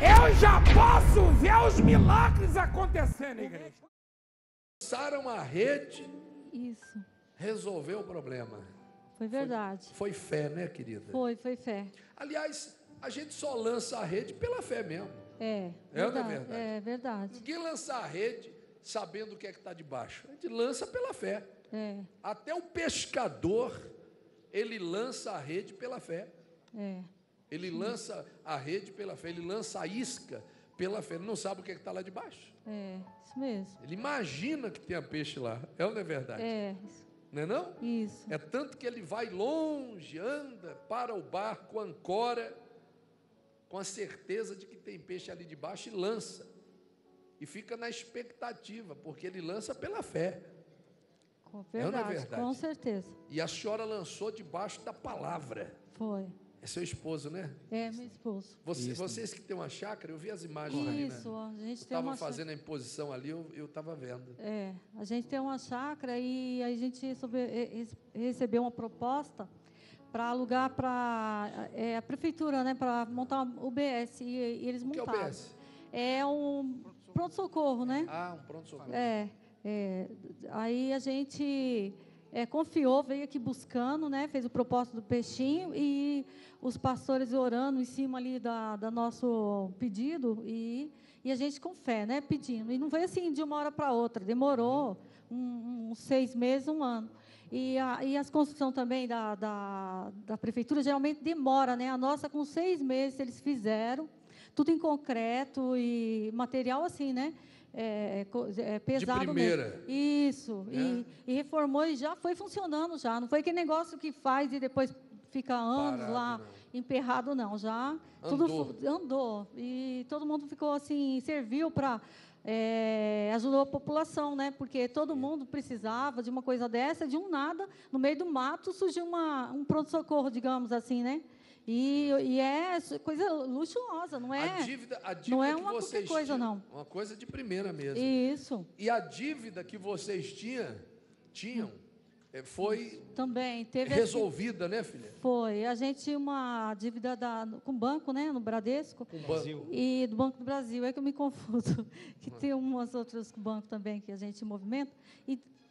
Eu já posso ver os milagres acontecendo, igreja. Lançaram a rede. Isso. Resolveu o problema. Foi verdade. Foi fé, né, querida? Foi fé. Aliás, a gente só lança a rede pela fé mesmo. É. Verdade, é verdade. É verdade. Ninguém lança a rede sabendo o que é que está debaixo. A gente lança pela fé. É. Até o pescador, ele lança a rede pela fé. É. Ele lança a rede pela fé, ele lança a isca pela fé. Ele não sabe o que é está lá debaixo. É, isso mesmo. Ele imagina que tem peixe lá. É ou não é verdade? É. Não é não? Isso. É tanto que ele vai longe, anda, para o barco, ancora, com a certeza de que tem peixe ali debaixo e lança. E fica na expectativa, porque ele lança pela fé. Com verdade, é ou não é verdade? Com certeza. E a senhora lançou debaixo da palavra. Foi. É seu esposo, né? É, meu esposo. Vocês que têm uma chácara, eu vi as imagens ali, né? Isso, a gente tem uma chácara. Estavam fazendo a imposição ali, eu estava vendo. É, a gente tem uma chácara e a gente recebeu uma proposta para alugar para a prefeitura, né? Para montar uma UBS e eles montaram. O que é UBS? É um pronto-socorro, né? Ah, um pronto-socorro. É, aí a gente... confiou, veio aqui buscando, né, fez o propósito do peixinho e os pastores orando em cima ali da nosso pedido e a gente com fé, né, pedindo. E não veio assim de uma hora para outra, demorou uns 6 meses, 1 ano. E as construções também da prefeitura geralmente demora, né, a nossa com 6 meses eles fizeram, tudo em concreto e material assim, né. É pesado. De primeira. Mesmo. Isso. É. E reformou e já foi funcionando já. Não foi aquele negócio que faz e depois fica anos parado, lá não. Emperrado, não. Já andou. Tudo andou. E todo mundo ficou assim, serviu para... ajudou a população, né? Porque todo mundo precisava de uma coisa dessa, de um nada. No meio do mato surgiu um pronto-socorro, digamos assim, né? E é coisa luxuosa, não é? A dívida não é uma qualquer coisa, não. Uma coisa de primeira mesmo. Isso. E a dívida que vocês tinham foi também teve resolvida, né, filha? Foi. A gente tinha uma dívida com o banco, né, no Bradesco. Com o Brasil. E do Banco do Brasil. É que eu me confundo. Que tem umas outras bancos também que a gente movimenta.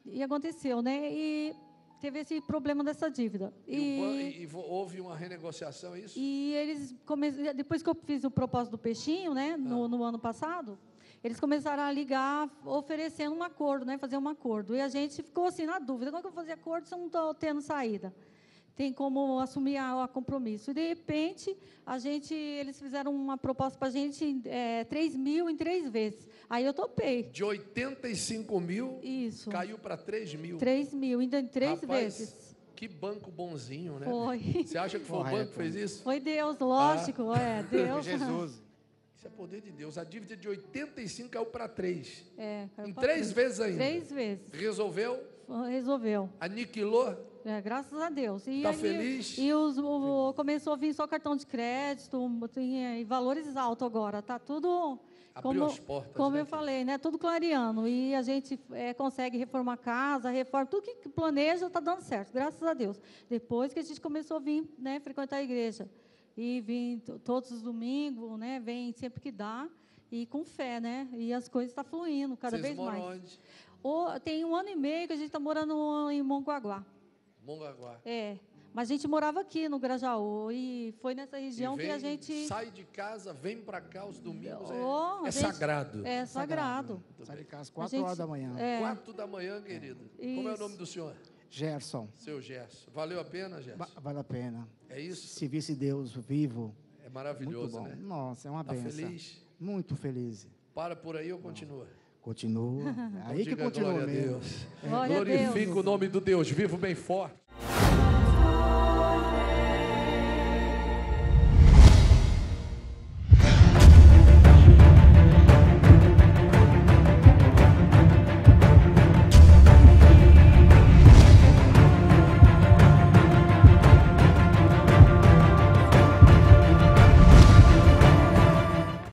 E aconteceu, né? E... teve esse problema dessa dívida. E houve uma renegociação, é isso? E eles depois que eu fiz o propósito do peixinho, né, no ano passado, eles começaram a ligar oferecendo um acordo, né, fazer um acordo. E a gente ficou assim na dúvida, como é que eu vou fazer acordo se eu não estou tendo saída? Tem como assumir o compromisso. E, de repente, eles fizeram uma proposta para a gente, 3 mil em 3 vezes. Aí eu topei. De 85 mil, isso. Caiu para 3 mil. 3 mil, ainda em 3 vezes. Que banco bonzinho, né? Foi. Você acha que foi o banco que fez isso? Foi Deus, lógico. Deus. Foi Jesus. Isso é poder de Deus. A dívida de 85 caiu para 3. Caiu em 3 vezes ainda. 3 vezes. Resolveu? Resolveu. Aniquilou? Graças a Deus. Está feliz? E começou a vir só cartão de crédito, e valores altos agora. Está tudo... Abriu as portas. Como eu falei, né? Tudo clareando. E a gente consegue reformar a casa, tudo que planeja está dando certo, graças a Deus. Depois que a gente começou a vir, né, frequentar a igreja. E vim todos os domingos, né? Vem sempre que dá. E com fé, né? E as coisas estão fluindo cada vez mais. Vocês moram onde? Tem 1 ano e meio que a gente está morando em Mongaguá. Mongaguá. Mas a gente morava aqui no Grajaú e foi nessa região que a gente... Sai de casa, vem para cá os domingos, é sagrado. É sagrado. Sai de casa 4 horas da manhã. 4 da manhã, querido. Isso. Como é o nome do senhor? Gerson. Seu Gerson. Valeu a pena, Gerson? Vale a pena. É isso? Se visse Deus vivo. É maravilhoso, né? Nossa, é uma benção. Está feliz? Muito feliz. Para por aí ou continua? Continua. Aí que continua mesmo. Glorifica o nome do Deus vivo bem forte.